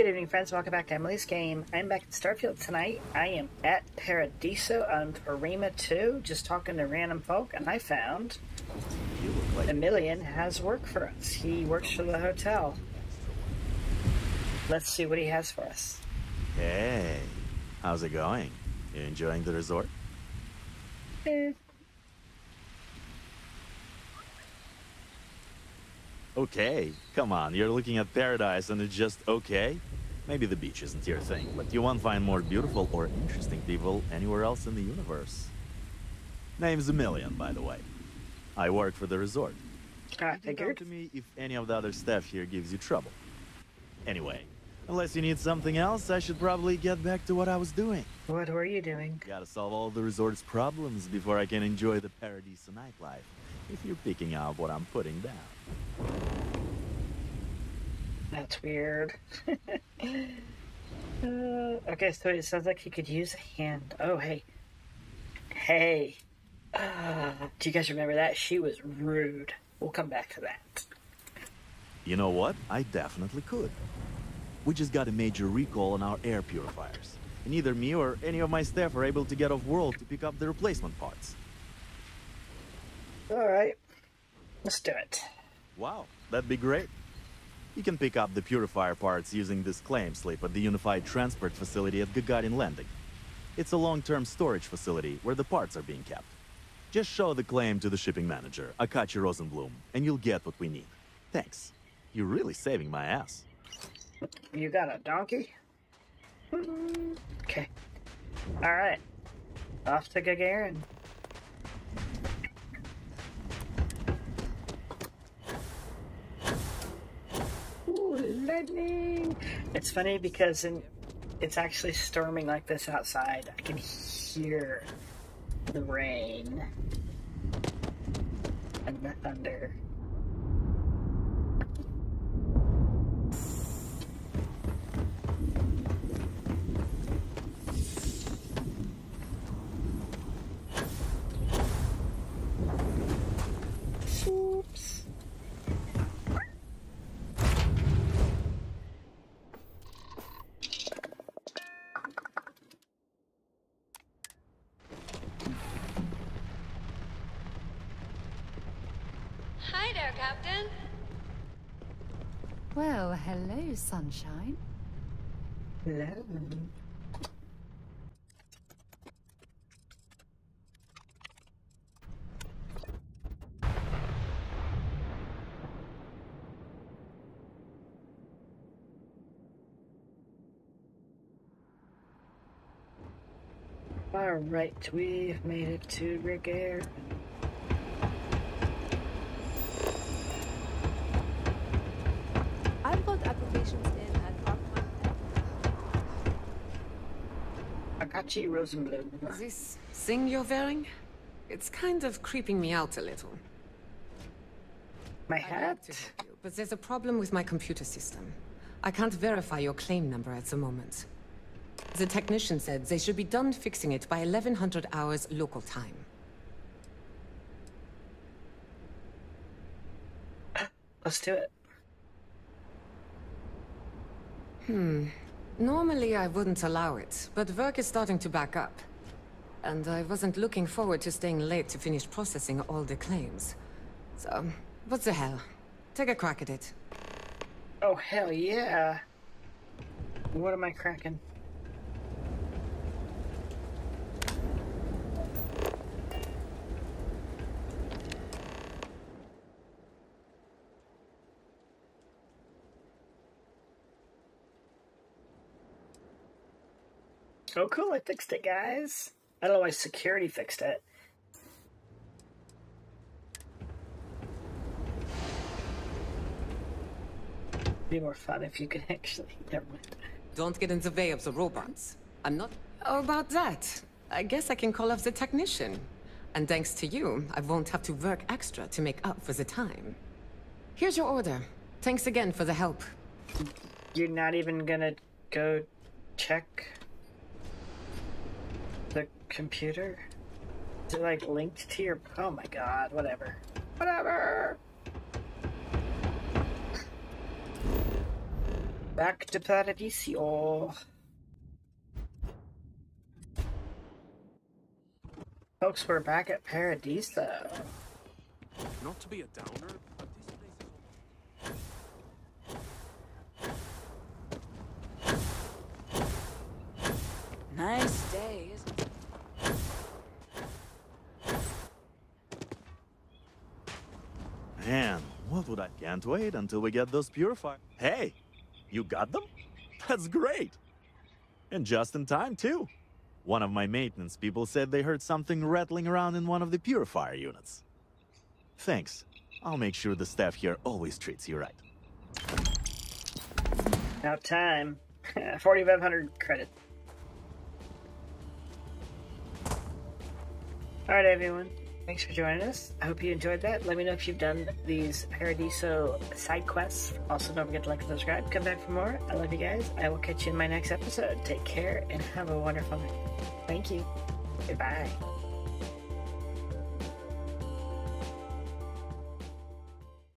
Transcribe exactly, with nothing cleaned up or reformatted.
Good evening, friends. Welcome back to Emily's Game. I'm back at Starfield tonight. I am at Paradiso on Arima two, just talking to random folk, and I found like Emilian has work for us. He works for the hotel. Let's see what he has for us. Hey, how's it going? You enjoying the resort? Eh. Okay, come on, you're looking at paradise and it's just okay? Maybe the beach isn't your thing, but you won't find more beautiful or interesting people anywhere else in the universe. Name's Emilian, by the way. I work for the resort. Uh, you can come to me if any of the other staff here gives you trouble. Anyway, unless you need something else, I should probably get back to what I was doing. What were you doing? Gotta solve all the resort's problems before I can enjoy the Paradiso nightlife, if you're picking up what I'm putting down. That's weird. uh, okay, so it sounds like he could use a hand. Oh, hey. Hey. Uh, do you guys remember that? She was rude. We'll come back to that. You know what? I definitely could. We just got a major recall on our air purifiers. And neither me or any of my staff are able to get off-world to pick up the replacement parts. Alright. Let's do it. Wow, that'd be great. You can pick up the purifier parts using this claim slip at the Unified Transport Facility at Gagarin Landing. It's a long-term storage facility where the parts are being kept. Just show the claim to the shipping manager, Akachi Rosenblum, and you'll get what we need. Thanks. You're really saving my ass. You got a donkey? Okay. Alright. Off to Gagarin. Lightning. It's funny because in, it's actually storming like this outside. I can hear the rain and the thunder. Well, hello, sunshine. Hello. All right, we've made it to Gagarin. Akachi Rosenblum. This thing you're wearing? It's kind of creeping me out a little. My hat? I'd like to help you, but there's a problem with my computer system. I can't verify your claim number at the moment. The technician said they should be done fixing it by eleven hundred hours local time. Let's do it. Hmm. Normally I wouldn't allow it, but work is starting to back up. And I wasn't looking forward to staying late to finish processing all the claims. So, what the hell? Take a crack at it. Oh, hell yeah. What am I cracking? Oh cool, I fixed it, guys. I don't know why security fixed it. It'd be more fun if you could actually... Never mind. Don't get in the way of the robots. I'm not... Oh, about that. I guess I can call off the technician. And thanks to you, I won't have to work extra to make up for the time. Here's your order. Thanks again for the help. You're not even gonna go check... the computer? Is it like linked to your... Oh my god, whatever. Whatever! back to Paradiso. Folks, we're back at Paradiso. Not to be a downer, but this place is... Nice day, isn't it? Man, what would I can't wait until we get those purifiers. Hey, you got them? That's great! And just in time, too. One of my maintenance people said they heard something rattling around in one of the purifier units. Thanks. I'll make sure the staff here always treats you right. Now time. forty-five hundred credit. Alright everyone, thanks for joining us. I hope you enjoyed that. Let me know if you've done these Paradiso side quests. Also, don't forget to like and subscribe. Come back for more. I love you guys. I will catch you in my next episode. Take care and have a wonderful night. Thank you. Goodbye.